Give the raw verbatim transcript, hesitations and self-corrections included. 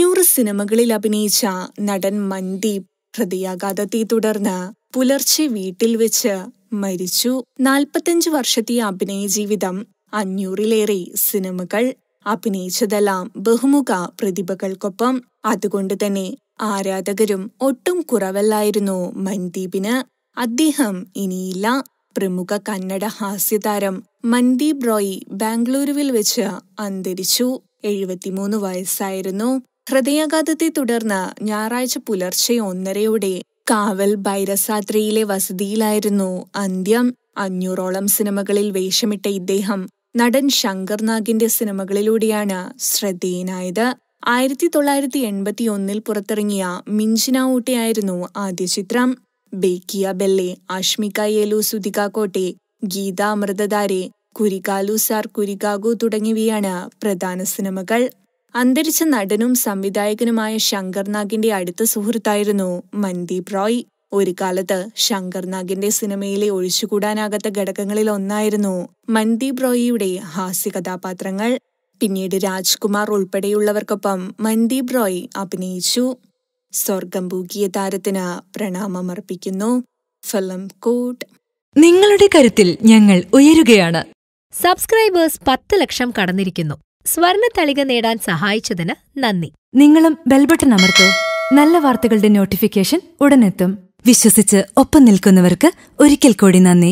അഞ്ഞൂറ് സിനിമകളിൽ അഭിനയിച്ച നടൻ മന്ദീപ് ഹൃദയാഘാതത്തെ തുടർന്ന് പുലർച്ചെ വീട്ടിൽ വെച്ച് മരിച്ചു. നാൽപ്പത്തിയഞ്ച് വർഷത്തെ അഭിനയ ജീവിതം, അഞ്ഞൂറിലേറെ സിനിമകൾ, അഭിനയിച്ചതെല്ലാം ബഹുമുഖ പ്രതിഭകൾക്കൊപ്പം. അതുകൊണ്ട് തന്നെ ആരാധകരും ഒട്ടും കുറവല്ലായിരുന്നു മന്ദീപിന്. അദ്ദേഹം ഇനിയില്ല. പ്രമുഖ കന്നഡ ഹാസ്യതാരം മന്ദീപ് റോയ് ബാംഗ്ലൂരുവിൽ വെച്ച് അന്തരിച്ചു. എഴുപത്തിമൂന്ന് വയസ്സായിരുന്നു. ഹൃദയാഘാതത്തെ തുടർന്ന് ഞായറാഴ്ച പുലർച്ചെ ഒന്നരയോടെ കാവൽ ബൈരസാദ്രിയിലെ വസതിയിലായിരുന്നു അന്ത്യം. അഞ്ഞൂറോളം സിനിമകളിൽ വേഷമിട്ട ഇദ്ദേഹം നടൻ ശങ്കർ നാഗിന്റെ സിനിമകളിലൂടെയാണ് ശ്രദ്ധേയനായത്. ആയിരത്തി തൊള്ളായിരത്തി എൺപത്തി ഒന്നിൽ പുറത്തിറങ്ങിയ മിഞ്ചിന ഊട്ടയായിരുന്നു ആദ്യ ചിത്രം. ബേക്കിയ ബെല്ലെ, ആഷ്മിക യേലു സുധികാകോട്ടെ, ഗീത അമൃതധാരെ, കുരികാലു സാർ കുരികാഗു തുടങ്ങിയവയാണ് പ്രധാന സിനിമകൾ. അന്തരിച്ച നടനും സംവിധായകനുമായ ശങ്കർ നാഗിന്റെ അടുത്ത സുഹൃത്തായിരുന്നു മന്ദീപ് റോയ്. ഒരു കാലത്ത് ശങ്കർ നാഗിന്റെ സിനിമയിലെ ഒഴിച്ചുകൂടാനാകാത്ത ഘടകങ്ങളിൽ ഒന്നായിരുന്നു മന്ദീപ് റോയിയുടെ ഹാസ്യകഥാപാത്രങ്ങൾ. പിന്നീട് രാജ്കുമാർ ഉൾപ്പെടെയുള്ളവർക്കൊപ്പം മന്ദീപ് റോയ് അഭിനയിച്ചു. സ്വർഗം പൂകിയ താരത്തിന് പ്രണാമമർപ്പിക്കുന്നു. Film coat. നിങ്ങളുടെ കരുത്തിൽ ഞങ്ങൾ ഉയരുകയാണ്. സബ്സ്ക്രൈബേഴ്സ് പത്ത് ലക്ഷം കടന്നിരിക്കുന്നു. സ്വർണ തളിക നേടാൻ സഹായിച്ചതിന് നന്ദി. നിങ്ങളും ബെൽബട്ടൺ അമർത്തോ. നല്ല വാർത്തകളുടെ നോട്ടിഫിക്കേഷൻ ഉടനെത്തും. വിശ്വസിച്ച് ഒപ്പം നിൽക്കുന്നവർക്ക് ഒരിക്കൽ കൂടി നന്ദി.